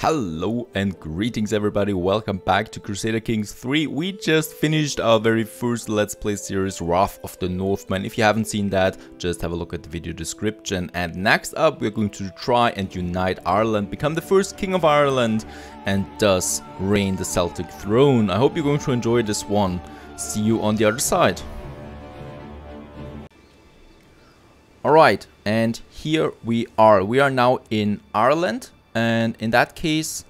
Hello and greetings everybody, welcome back to Crusader Kings 3. We just finished our very first Let's Play series, Wrath of the Northmen. If you haven't seen that, just have a look at the video description. And next up, we're going to try and unite Ireland, become the first king of Ireland, and thus reign the Celtic throne. I hope you're going to enjoy this one. See you on the other side. Alright, and here we are. We are now in Ireland. And in that case,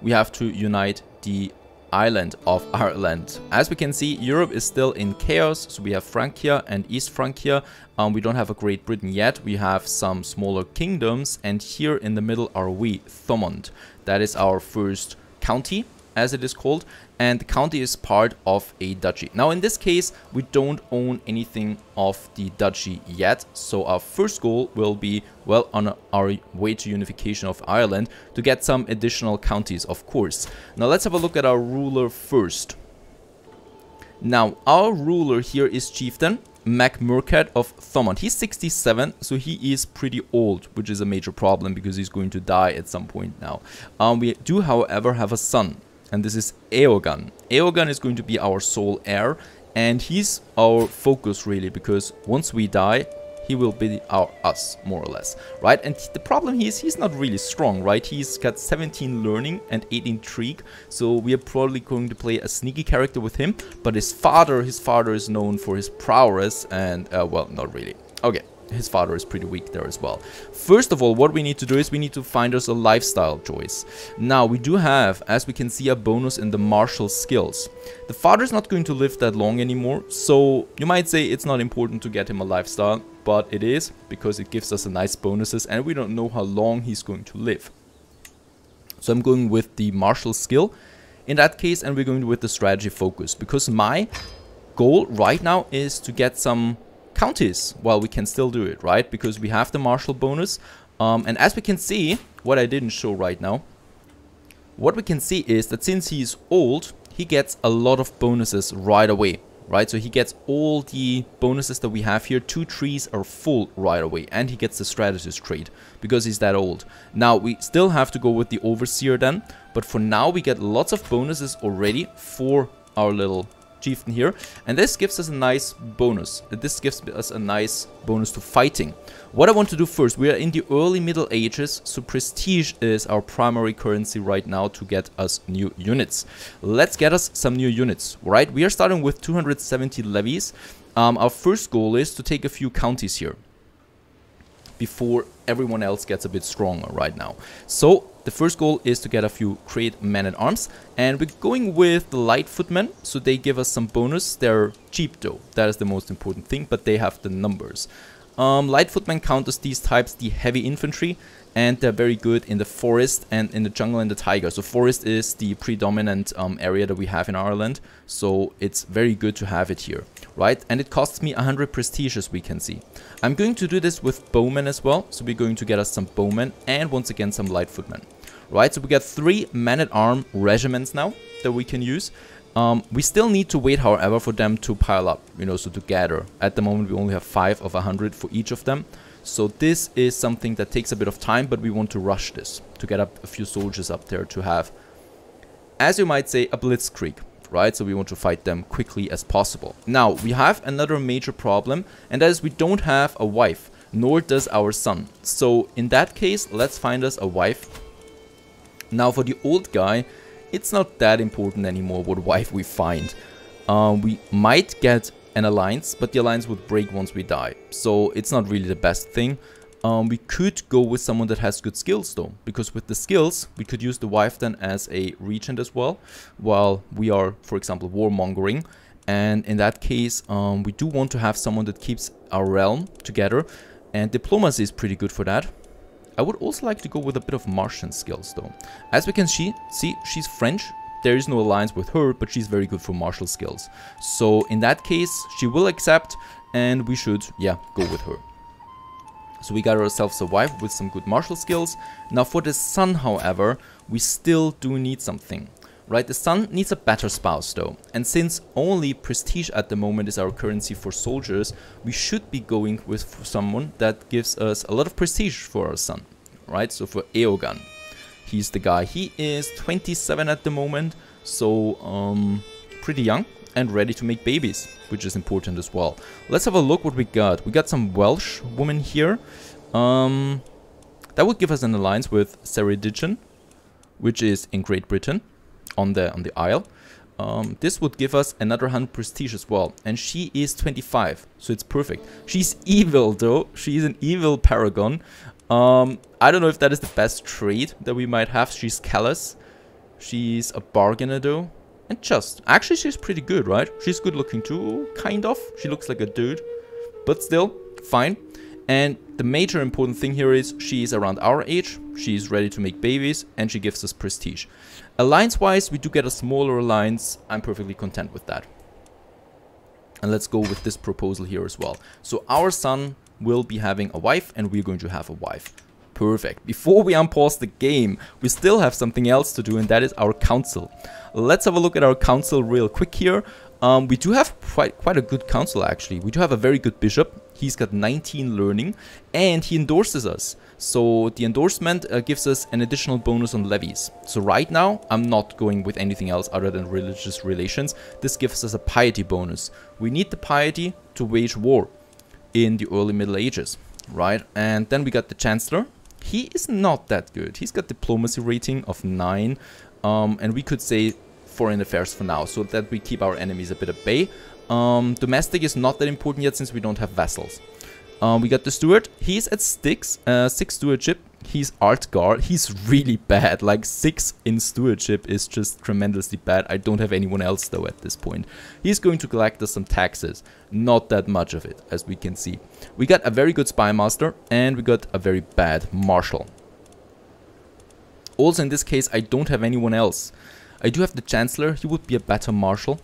we have to unite the island of Ireland. As we can see, Europe is still in chaos. So we have Frankia and East Frankia. We don't have a Great Britain yet. We have some smaller kingdoms. And here in the middle are we, Thomond. That is our first county, as it is called. And the county is part of a duchy. Now, in this case, we don't own anything of the duchy yet. So our first goal will be, well, on our way to unification of Ireland, to get some additional counties, of course. Now, let's have a look at our ruler first. Now, our ruler here is Chieftain MacMurcad of Thomond. He's 67, so he is pretty old, which is a major problem because he's going to die at some point now. We do, however, have a son, and this is Eogan. Eogan is going to be our sole heir, and he's our focus really, because once we die, he will be us, more or less, right? And the problem is he's not really strong, right? He's got 17 learning and 8 intrigue, so we are probably going to play a sneaky character with him. But his father is known for his prowess, and, well, not really. Okay, his father is pretty weak there as well. First of all, what we need to do is we need to find us a lifestyle choice. Now, we do have, as we can see, a bonus in the martial skills. The father's not going to live that long anymore, so you might say it's not important to get him a lifestyle, but it is, because it gives us a nice bonuses, and we don't know how long he's going to live. So I'm going with the martial skill in that case, and we're going with the strategy focus, because my goal right now is to get some counties. Well, we can still do it, right? Because we have the martial bonus. And as we can see, what I didn't show right now, what we can see is that since he's old, he gets a lot of bonuses right away, right? So he gets all the bonuses that we have here. 2 trees are full right away, and he gets the strategist trait because he's that old. Now, we still have to go with the overseer then, but for now we get lots of bonuses already for our little chieftain here, and this gives us a nice bonus. This gives us a nice bonus to fighting. What I want to do first, we are in the early Middle Ages, so prestige is our primary currency right now to get us new units. Let's get us some new units, right? We are starting with 270 levies. Our first goal is to take a few counties here before everyone else gets a bit stronger right now. So the first goal is to get a few great men-at-arms, and we're going with the light footmen, so they give us some bonus. They're cheap though, that is the most important thing, but they have the numbers. Light footmen counters these types, the heavy infantry, and they're very good in the forest and in the jungle and the tiger. So forest is the predominant area that we have in Ireland, so it's very good to have it here, right? And it costs me 100 prestige, as we can see. I'm going to do this with bowmen as well, so we're going to get us some bowmen and once again some light footmen, right? So we got 3 man-at-arm regiments now that we can use. We still need to wait, however, for them to pile up, you know, so to gather. At the moment, we only have 5 of 100 for each of them. So this is something that takes a bit of time, but we want to rush this to get up a few soldiers up there to have, as you might say, a blitzkrieg, right? So we want to fight them quickly as possible. Now, we have another major problem, and that is we don't have a wife, nor does our son. So in that case, let's find us a wife. Now, for the old guy, it's not that important anymore what wife we find. We might get an alliance, but the alliance would break once we die. So it's not really the best thing. We could go with someone that has good skills though, because with the skills, we could use the wife then as a regent as well, while we are, for example, warmongering. And in that case, we do want to have someone that keeps our realm together. And diplomacy is pretty good for that. I would also like to go with a bit of Martian skills though. As we can see, she's French. There is no alliance with her, but she's very good for martial skills. So in that case, she will accept, and we should, yeah, go with her. So we got ourselves a wife with some good martial skills. Now for the son, however, we still do need something, right? The son needs a better spouse though. And since only prestige at the moment is our currency for soldiers, we should be going with someone that gives us a lot of prestige for our son, right? So for Eogan. he's the guy. He is 27 at the moment, so pretty young and ready to make babies, which is important as well. Let's have a look what we got. We got some Welsh woman here. That would give us an alliance with Ceredigion, which is in Great Britain, on the Isle. This would give us another 100 prestige as well, and she is 25, so it's perfect. She's evil though, she's an evil paragon. I don't know if that is the best trait that we might have. She's callous, she's a bargainer though, and just. Actually she's pretty good, right? She's good looking too, kind of. She looks like a dude, but still, fine. And the major important thing here is she is around our age, she is ready to make babies, and she gives us prestige. Alliance-wise, we do get a smaller alliance. I'm perfectly content with that. And let's go with this proposal here as well. So our son will be having a wife, and we're going to have a wife. Perfect. Before we unpause the game, we still have something else to do, and that is our council. Let's have a look at our council real quick here. We do have quite a good council, actually. We do have a very good bishop. He's got 19 learning, and he endorses us. So the endorsement gives us an additional bonus on levies. So right now, I'm not going with anything else other than religious relations. This gives us a piety bonus. We need the piety to wage war in the early Middle Ages, right? And then we got the chancellor. He is not that good. He's got diplomacy rating of 9, and we could say foreign affairs for now, so that we keep our enemies a bit at bay. Domestic is not that important yet, since we don't have vassals. We got the steward. He's at 6 stewardship. He's art guard. He's really bad. Like 6 in stewardship is just tremendously bad. I don't have anyone else though at this point. He's going to collect us some taxes. Not that much of it, as we can see. We got a very good spy master, and we got a very bad marshal. Also in this case, I don't have anyone else. I do have the chancellor. He would be a better marshal.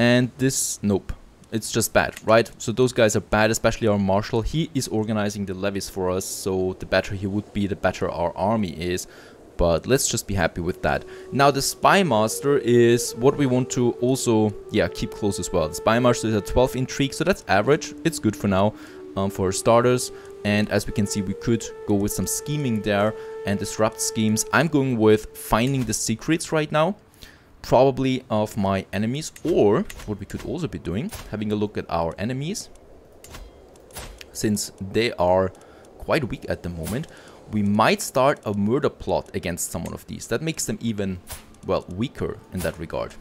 And this, nope, it's just bad, right? So those guys are bad, especially our marshal. He is organizing the levies for us, so the better he would be, the better our army is. But let's just be happy with that. Now the spy master is what we want to also, yeah, keep close as well. The spy master is a 12 intrigue, so that's average. It's good for now, for starters. And as we can see, we could go with some scheming there and disrupt schemes. I'm going with finding the secrets right now, probably of my enemies, or what we could also be doing, having a look at our enemies, since they are quite weak at the moment. We might start a murder plot against someone of these. That makes them even, well, weaker in that regard.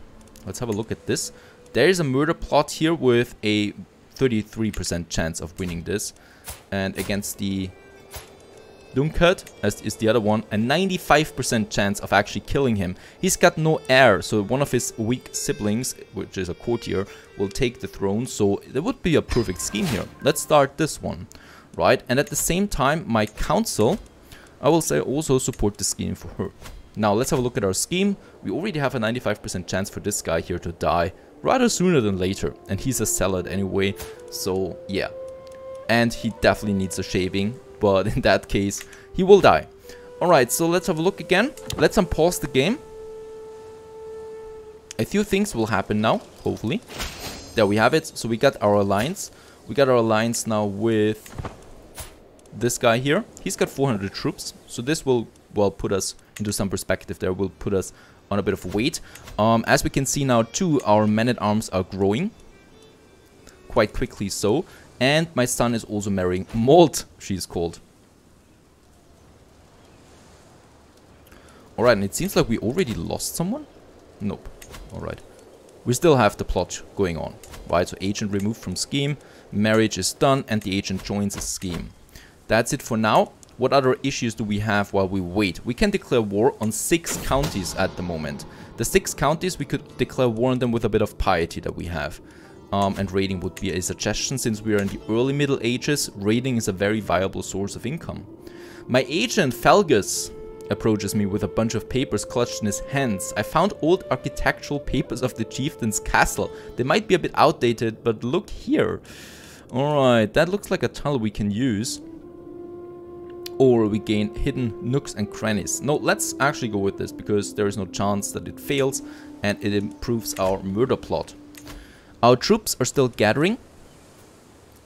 Let's have a look at this. There is a murder plot here with a 33% chance of winning this, and against the Dunkard, as is the other one, a 95% chance of actually killing him. He's got no heir, so one of his weak siblings, which is a courtier, will take the throne, so there would be a perfect scheme here. Let's start this one, right? And at the same time, my council, I will say, also support the scheme for her. Now, let's have a look at our scheme. We already have a 95% chance for this guy here to die rather sooner than later, and he's a salad anyway, so yeah. And he definitely needs a shaving. But in that case, he will die. Alright, so let's have a look again. Let's unpause the game. A few things will happen now, hopefully. There we have it. So we got our alliance. We got our alliance now with this guy here. He's got 400 troops. So this will, well, put us into some perspective there. Will put us on a bit of weight. As we can see now, too, our men-at-arms are growing. Quite quickly so. And my son is also marrying Molt, she's called. Alright, and it seems like we already lost someone? Nope. Alright. We still have the plot going on, right? So agent removed from scheme, marriage is done, and the agent joins a scheme. That's it for now. What other issues do we have while we wait? We can declare war on 6 counties at the moment. The 6 counties, we could declare war on them with a bit of piety that we have. And raiding would be a suggestion, since we are in the early Middle Ages. Raiding is a very viable source of income. My agent Felgus approaches me with a bunch of papers clutched in his hands. I found old architectural papers of the chieftain's castle. They might be a bit outdated, but look here. Alright, that looks like a tunnel we can use. Or we gain hidden nooks and crannies. No, let's actually go with this, because there is no chance that it fails, and it improves our murder plot. Our troops are still gathering.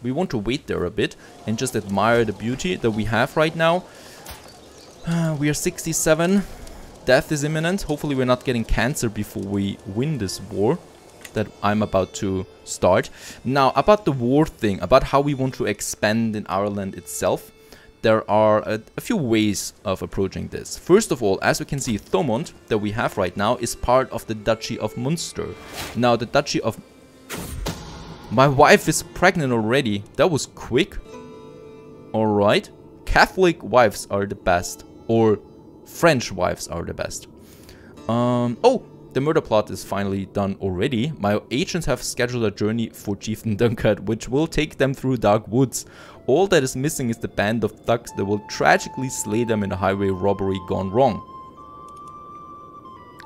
We want to wait there a bit and just admire the beauty that we have right now. We are 67. Death is imminent. Hopefully we're not getting cancer before we win this war that I'm about to start. Now, about the war thing, about how we want to expand in Ireland itself, there are a few ways of approaching this. First of all, as we can see, Thomond that we have right now is part of the Duchy of Munster. Now, the Duchy of... My wife is pregnant already. That was quick. Alright. Catholic wives are the best. Or French wives are the best. Oh! The murder plot is finally done already. My agents have scheduled a journey for Chieftain Dunkard, which will take them through dark woods. All that is missing is the band of thugs that will tragically slay them in a highway robbery gone wrong.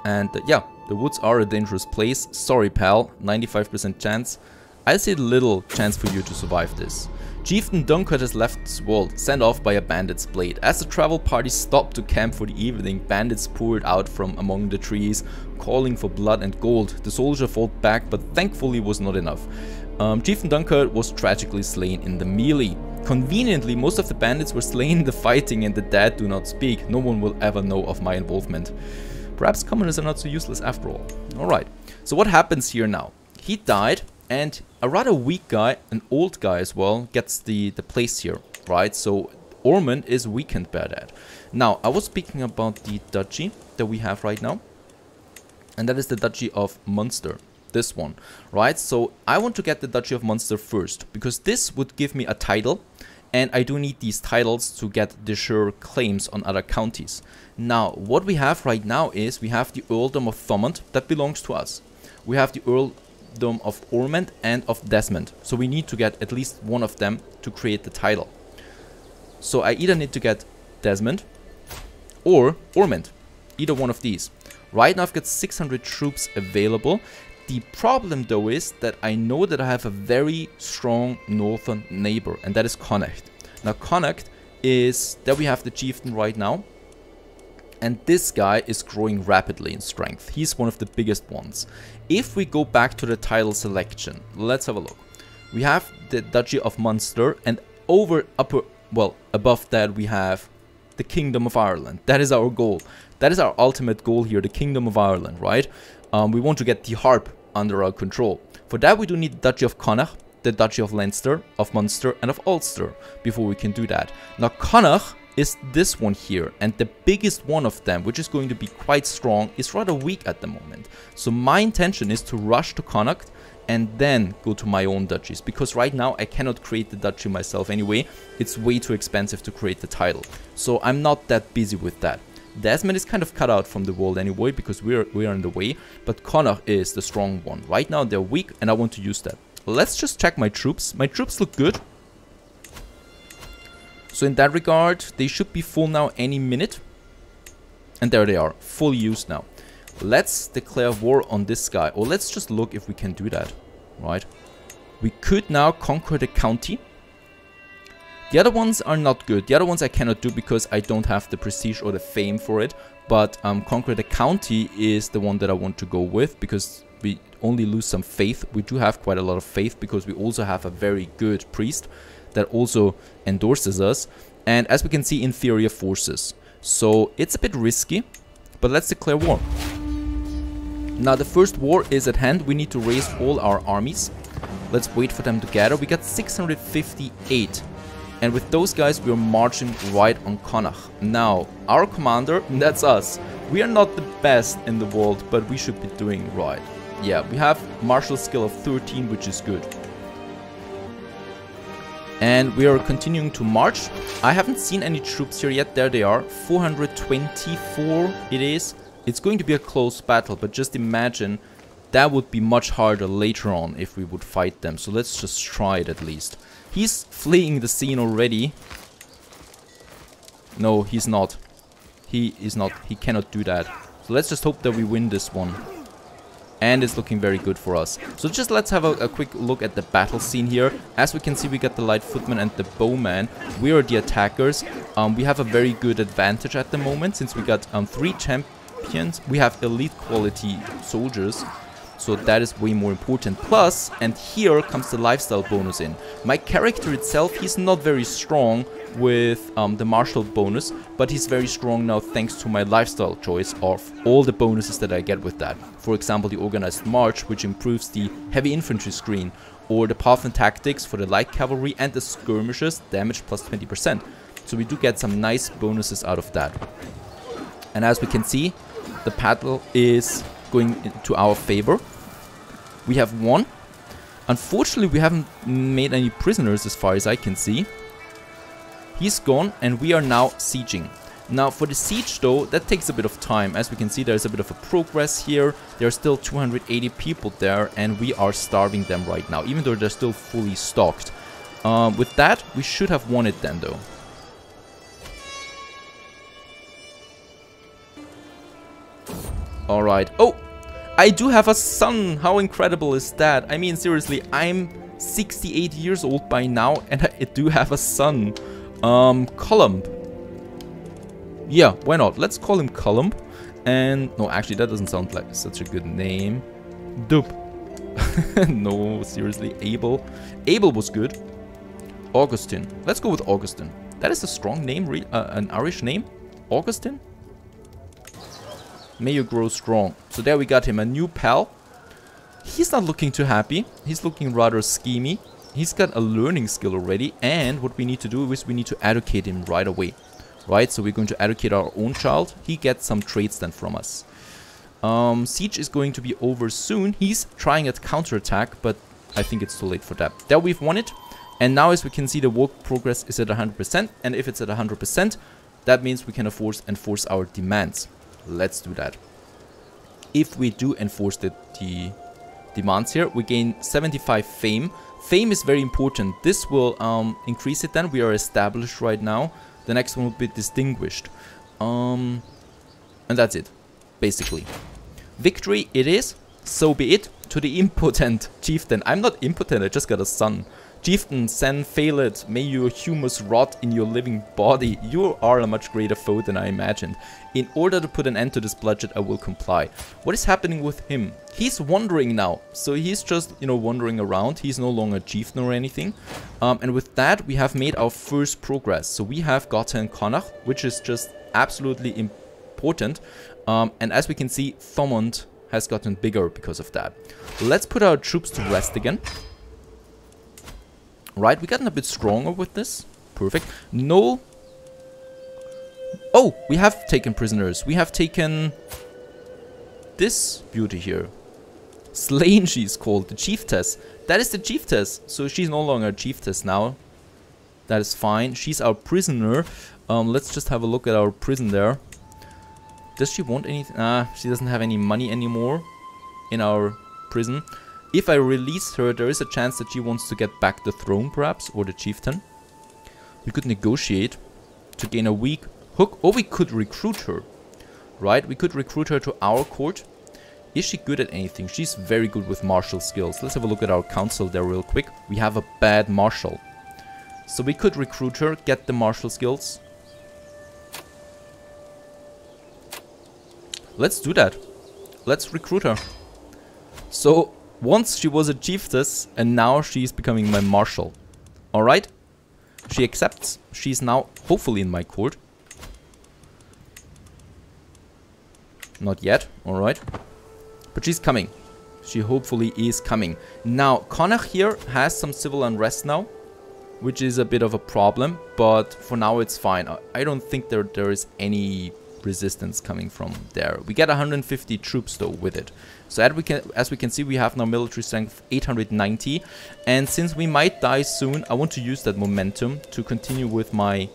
And yeah, the woods are a dangerous place. Sorry, pal. 95% chance. I see little chance for you to survive this. Chieftain Dunkard has left this world, sent off by a bandit's blade. As the travel party stopped to camp for the evening, bandits poured out from among the trees, calling for blood and gold. The soldier fought back, but thankfully was not enough. Chieftain Dunkard was tragically slain in the melee. Conveniently, most of the bandits were slain in the fighting and the dead do not speak. No one will ever know of my involvement. Perhaps commoners are not so useless after all. Alright, so what happens here now? He died. And a rather weak guy, an old guy as well, gets the place here, right? So Ormond is weakened by that. Now, I was speaking about the duchy that we have right now. And that is the Duchy of Munster. This one, right? So I want to get the Duchy of Munster first, because this would give me a title. And I do need these titles to get the sure claims on other counties. Now, what we have right now is we have the Earldom of Thomond that belongs to us. We have the Earldom of Ormond and of Desmond, so we need to get at least one of them to create the title. So I either need to get Desmond or Ormond, either one of these. Right now I've got 600 troops available. The problem though is that I know that I have a very strong northern neighbor, and that is Connacht. Now Connacht is that we have the chieftain right now, and this guy is growing rapidly in strength. He's one of the biggest ones. If we go back to the title selection, let's have a look. We have the Duchy of Munster, and above that we have the Kingdom of Ireland. That is our goal. That is our ultimate goal here, the Kingdom of Ireland, right? We want to get the harp under our control. For that we do need the Duchy of Connacht, the Duchy of Leinster, of Munster and of Ulster before we can do that. Now Connacht is this one here, and the biggest one of them, which is going to be quite strong, is rather weak at the moment. So my intention is to rush to Connacht and then go to my own duchies, because right now I cannot create the duchy myself anyway. It's way too expensive to create the title, so I'm not that busy with that. Desmond is kind of cut out from the world anyway, because we are in the way, but Connacht is the strong one. Right now they're weak and I want to use that. Let's just check my troops. My troops look good. So in that regard, they should be full now any minute. And there they are, full use now. Let's declare war on this guy, or let's just look if we can do that, right? We could now conquer the county. The other ones are not good. The other ones I cannot do because I don't have the prestige or the fame for it. But conquer the county is the one that I want to go with, because we only lose some faith. We do have quite a lot of faith because we also have a very good priest that also endorses us, and as we can see, inferior forces. So it's a bit risky, but let's declare war. Now the first war is at hand. We need to raise all our armies. Let's wait for them to gather. We got 658, and with those guys we are marching right on Connacht. Now our commander, that's us. We are not the best in the world, but we should be doing right. Yeah, we have martial skill of 13, which is good. And we are continuing to march. I haven't seen any troops here yet. There they are. 424 it is. It's going to be a close battle, but just imagine that would be much harder later on if we would fight them. So let's just try it at least. He's fleeing the scene already. No, he's not. He is not. He cannot do that. So let's just hope that we win this one. And it's looking very good for us. So just let's have a quick look at the battle scene here. As we can see, we got the light footmen and the bowman. We are the attackers. We have a very good advantage at the moment, since we got 3 champions. We have elite quality soldiers, so that is way more important. Plus, and here comes the lifestyle bonus in. My character itself, he's not very strong, with the martial bonus, but he's very strong now thanks to my lifestyle choice of all the bonuses that I get with that. For example, the organized march, which improves the heavy infantry screen, or the path and tactics for the light cavalry, and the skirmishes damage plus 20%. So we do get some nice bonuses out of that. And as we can see, the battle is going into our favor. We have won. Unfortunately, we haven't made any prisoners as far as I can see. He's gone, and we are now sieging. Now for the siege though, that takes a bit of time. As we can see, there's a bit of a progress here. There are still 280 people there, and we are starving them right now, even though they're still fully stocked. With that, we should have won it then though. Alright. Oh! I do have a son! How incredible is that? I mean, seriously, I'm 68 years old by now, and I do have a son. Columb. Yeah, why not? Let's call him Columb. And no, actually, that doesn't sound like such a good name. Dupe. No, seriously, Abel. Abel was good. Augustine. Let's go with Augustine. That is a strong name, an Irish name. Augustine. May you grow strong. So there we got him a new pal. He's not looking too happy. He's looking rather schemy. He's got a learning skill already, and what we need to do is we need to educate him right away. Right, so we're going to educate our own child. He gets some traits then from us. Siege is going to be over soon. He's trying a counterattack, but I think it's too late for that. There we've won it. And now as we can see, the work progress is at 100%. And if it's at 100%, that means we can enforce our demands. Let's do that. If we do enforce the demands here, we gain 75 fame. Fame is very important. This will increase it then. We are established right now. The next one will be distinguished. And that's it, basically. Victory it is, so be it. To the impotent chieftain. I'm not impotent, I just got a son. Chieftain Sénfhaelad, may your humus rot in your living body. You are a much greater foe than I imagined. In order to put an end to this bloodshed, I will comply. What is happening with him? He's wandering now. So he's just, you know, wandering around. He's no longer chieftain or anything. And with that, we have made our first progress. So we have gotten Connacht, which is just absolutely important. And as we can see, Thomond has gotten bigger because of that. Let's put our troops to rest again. Right, we gotten a bit stronger with this. Perfect. No. Oh, we have taken prisoners. We have taken this beauty here. Slain, she's called. The chiefess. That is the chiefess. So she's no longer a chiefess now. That is fine. She's our prisoner. Let's just have a look at our prison there. Does she want anything? Ah, she doesn't have any money anymore in our prison. If I release her, there is a chance that she wants to get back the throne, perhaps, or the chieftain. We could negotiate to gain a weak hook, or we could recruit her. Right, we could recruit her to our court. Is she good at anything? She's very good with martial skills. Let's have a look at our council there real quick. We have a bad marshal. So we could recruit her, get the martial skills. Let's do that. Let's recruit her. So once she was a chiefess, and now she's becoming my marshal. Alright? She accepts. She's now hopefully in my court. Not yet. Alright. But she's coming. She hopefully is coming. Now, Connacht here has some civil unrest now, which is a bit of a problem, but for now it's fine. I don't think there is any resistance coming from there. We get 150 troops though with it. So as we can see, we have now military strength 890, and since we might die soon, I want to use that momentum to continue with my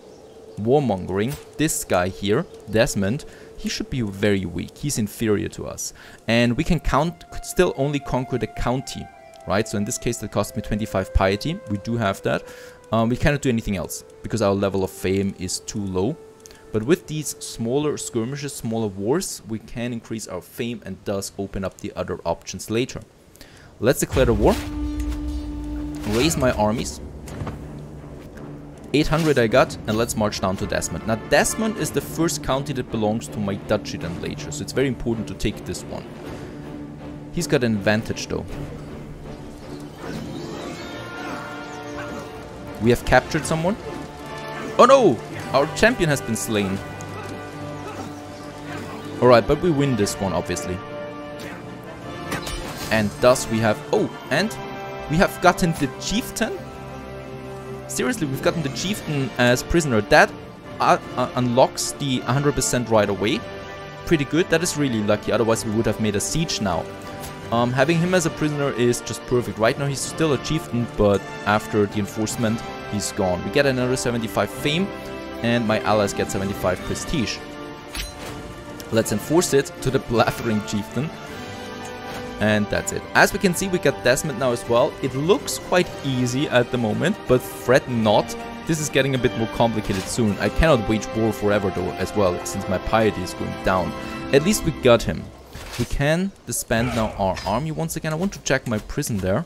warmongering. This guy here, Desmond, he should be very weak. He's inferior to us, and we can still only conquer the county, right? So in this case, that cost me 25 piety. We do have that. We cannot do anything else because our level of fame is too low. But with these smaller skirmishes, smaller wars, we can increase our fame and thus open up the other options later. Let's declare the war. Raise my armies. 800 I got, and let's march down to Desmond. Now Desmond is the first county that belongs to my duchy then later, so it's very important to take this one. He's got an advantage though. We have captured someone. Oh no! Our champion has been slain. Alright, but we win this one, obviously. And thus we have... Oh, and we have gotten the chieftain? Seriously, we've gotten the chieftain as prisoner. That unlocks the 100% right away. Pretty good. That is really lucky. Otherwise, we would have made a siege now. Having him as a prisoner is just perfect. Right now, he's still a chieftain, but after the enforcement, he's gone. We get another 75 fame, and my allies get 75 prestige. Let's enforce it to the blathering chieftain. And that's it. As we can see, we got Desmond now as well. It looks quite easy at the moment, but fret not. This is getting a bit more complicated soon. I cannot wage war forever though as well, since my piety is going down. At least we got him. We can disband now our army once again. I want to check my prison there.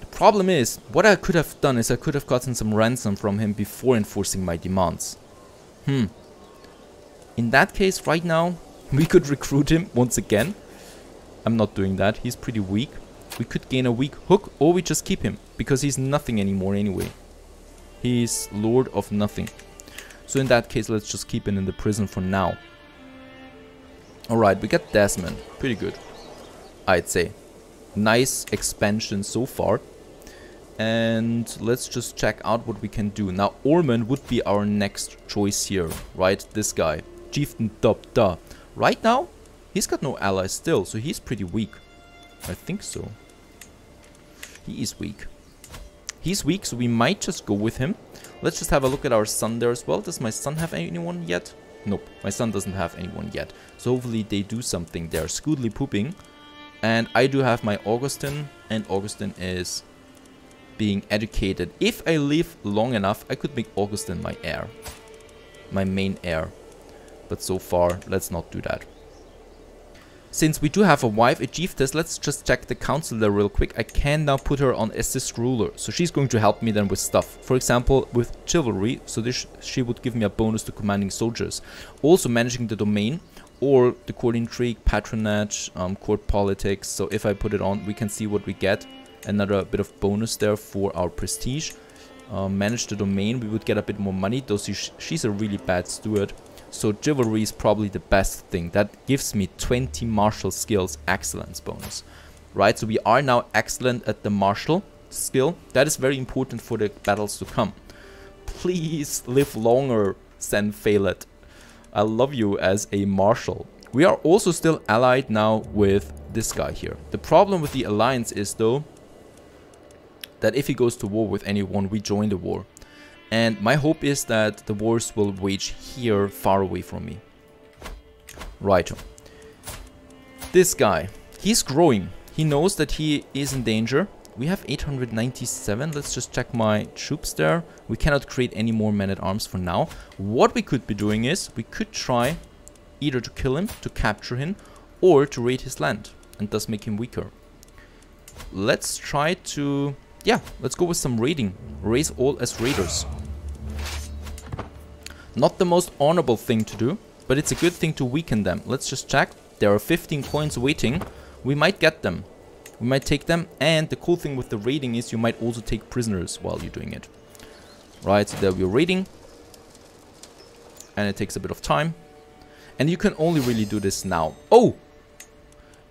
The problem is, what I could have done is I could have gotten some ransom from him before enforcing my demands. In that case, right now, we could recruit him once again. I'm not doing that. He's pretty weak. We could gain a weak hook, or we just keep him. Because he's nothing anymore anyway. He's lord of nothing. So in that case, let's just keep him in the prison for now. Alright, we got Desmond. Pretty good, I'd say. Nice expansion so far. And let's just check out what we can do. Now, Ormond would be our next choice here. Right? This guy. Chieftain Dopta. Right now, he's got no allies still, so he's pretty weak. I think so. He is weak. He's weak, so we might just go with him. Let's just have a look at our son there as well. Does my son have anyone yet? Nope, my son doesn't have anyone yet. So hopefully they do something there. Scoodly pooping. And I do have my Augustine, and Augustine is being educated. If I live long enough, I could make Augustine my heir. My main heir. But so far, let's not do that. Since we do have a wife, a chiefess, let's just check the council there real quick. I can now put her on assist ruler. So she's going to help me then with stuff. For example, with chivalry. So this she would give me a bonus to commanding soldiers. Also managing the domain or the court intrigue, patronage, court politics. So if I put it on, we can see what we get. Another bit of bonus there for our prestige. Manage the domain. We would get a bit more money. Though she's a really bad steward. So chivalry is probably the best thing. That gives me 20 martial skills excellence bonus. Right, so we are now excellent at the martial skill. That is very important for the battles to come. Please live longer, Sénfhaelad. I love you as a marshal. We are also still allied now with this guy here. The problem with the alliance is though, that if he goes to war with anyone, we join the war. And my hope is that the wars will wage here, far away from me. Right. This guy. He's growing. He knows that he is in danger. We have 897. Let's just check my troops there. We cannot create any more men-at-arms for now. What we could be doing is, we could try either to kill him, to capture him, or to raid his land. And thus make him weaker. Let's try to... Yeah, let's go with some raiding. Raise all as raiders. Not the most honorable thing to do, but it's a good thing to weaken them. Let's just check. There are 15 coins waiting. We might get them. We might take them. And the cool thing with the raiding is you might also take prisoners while you're doing it. Right, so there we're raiding. And it takes a bit of time. And you can only really do this now. Oh!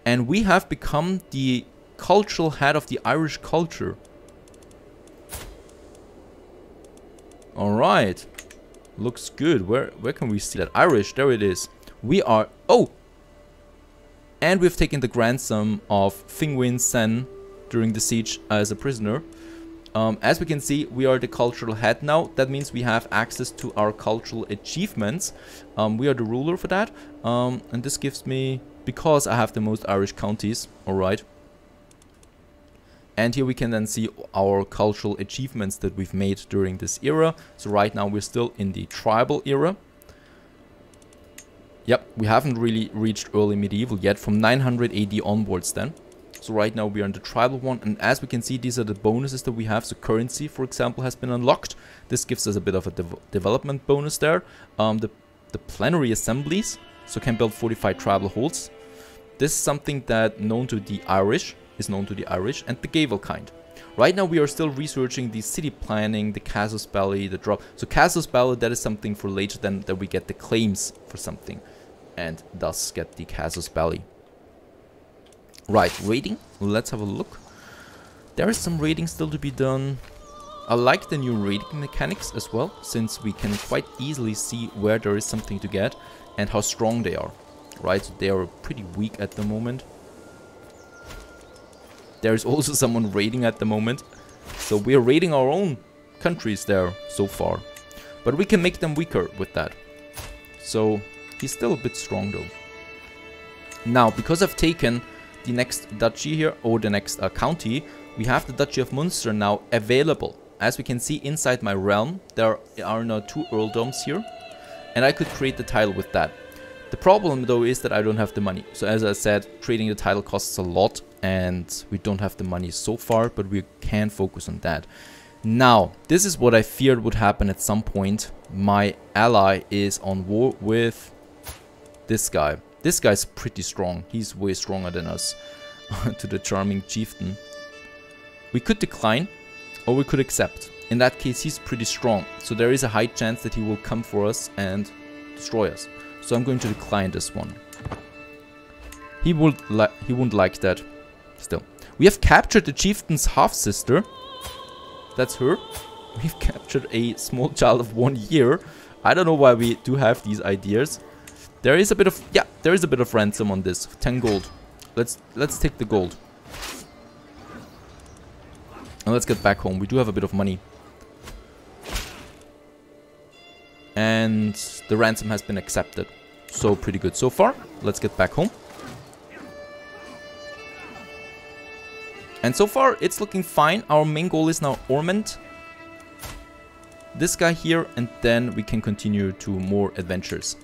And we have become the cultural head of the Irish culture. Alright. Looks good. Where can we see that? Irish. There it is. We are... Oh! And we've taken the grandson of Finguin Sen during the siege as a prisoner. As we can see, we are the cultural head now. That means we have access to our cultural achievements. We are the ruler for that. And this gives me... Because I have the most Irish counties. Alright. And here we can then see our cultural achievements that we've made during this era. So right now we're still in the tribal era. Yep, we haven't really reached early medieval yet, from 900 AD onwards then. So right now we are in the tribal one. And as we can see, these are the bonuses that we have. So currency, for example, has been unlocked. This gives us a bit of a development bonus there. The plenary assemblies, so can build fortified tribal holds. This is something that known to the Irish. And the gavelkind. Right now we are still researching the city planning, the casus belli, the drop. So casus belli, that is something for later, then that we get the claims for something and thus get the casus belli. Right, raiding. Let's have a look. There is some raiding still to be done. I like the new raiding mechanics as well, since we can quite easily see where there is something to get and how strong they are. Right, so they are pretty weak at the moment. There is also someone raiding at the moment, so we are raiding our own countries there so far. But we can make them weaker with that. So he's still a bit strong though. Now, because I've taken the next duchy here, or the next county, we have the Duchy of Munster now available. As we can see inside my realm, there are now 2 earldoms here, and I could create the title with that. The problem though is that I don't have the money. So as I said, creating the title costs a lot, and we don't have the money so far, but we can focus on that. Now, this is what I feared would happen at some point. My ally is on war with this guy. This guy's pretty strong. He's way stronger than us. To the charming chieftain. We could decline, or we could accept. In that case, he's pretty strong. So there is a high chance that he will come for us and destroy us. So I'm going to decline this one. He won't like that. Still. We have captured the chieftain's half-sister. That's her. We've captured a small child of 1 year. I don't know why we do have these ideas. There is a bit of... yeah, there is a bit of ransom on this. 10 gold. Let's take the gold. And let's get back home. We do have a bit of money. And the ransom has been accepted. So pretty good so far. Let's get back home. And so far it's looking fine. Our main goal is now Ormond. This guy here. And then we can continue to more adventures.